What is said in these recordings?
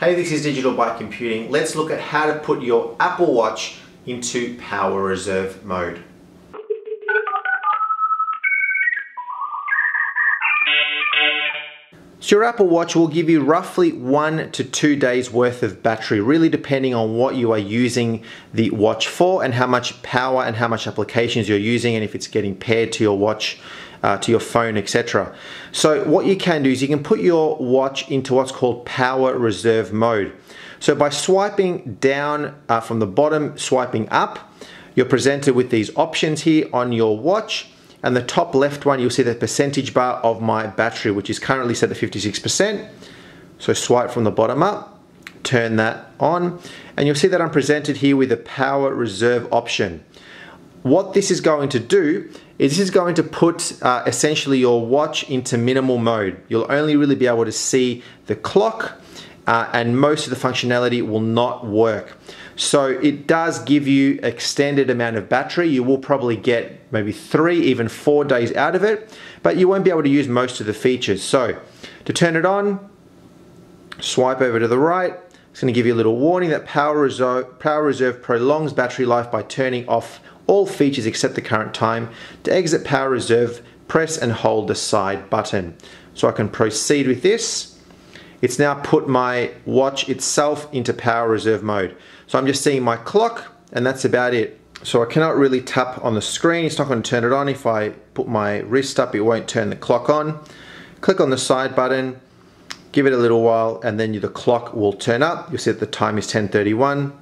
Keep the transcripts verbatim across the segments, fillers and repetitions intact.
Hey, this is Digital Byte Computing. Let's look at how to put your Apple Watch into power reserve mode. So your Apple Watch will give you roughly one to two days worth of battery, really depending on what you are using the watch for and how much power and how much applications you're using and if it's getting paired to your watch, uh, to your phone, et cetera. So what you can do is you can put your watch into what's called power reserve mode. So by swiping down uh, from the bottom, swiping up, you're presented with these options here on your watch. And the top left one, you'll see the percentage bar of my battery, which is currently set at fifty-six percent. So swipe from the bottom up, turn that on, and you'll see that I'm presented here with a power reserve option. What this is going to do is this is going to put uh, essentially your watch into minimal mode. You'll only really be able to see the clock uh, and most of the functionality will not work. So it does give you extended amount of battery. You will probably get maybe three, even four days out of it, but you won't be able to use most of the features. So to turn it on, swipe over to the right. It's gonna give you a little warning that Power Reserve, Power Reserve prolongs battery life by turning off all features except the current time. To exit Power Reserve, press and hold the side button. So I can proceed with this. It's now put my watch itself into power reserve mode. So I'm just seeing my clock and that's about it. So I cannot really tap on the screen. It's not going to turn it on. If I put my wrist up, it won't turn the clock on. Click on the side button, give it a little while, and then the clock will turn up. You'll see that the time is ten thirty-one.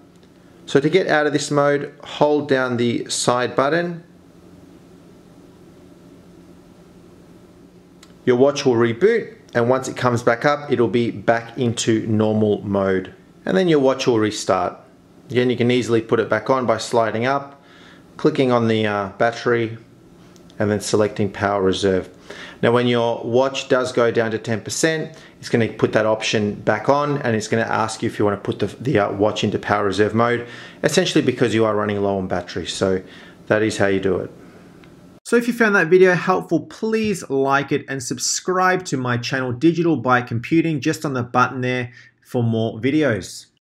So to get out of this mode, hold down the side button. Your watch will reboot. And once it comes back up, it'll be back into normal mode. And then your watch will restart. Again, you can easily put it back on by sliding up, clicking on the uh, battery, and then selecting power reserve. Now, when your watch does go down to ten percent, it's gonna put that option back on, and it's gonna ask you if you wanna put the, the uh, watch into power reserve mode, essentially because you are running low on battery. So that is how you do it. So if you found that video helpful, please like it and subscribe to my channel Digital Byte Computing just on the button there for more videos.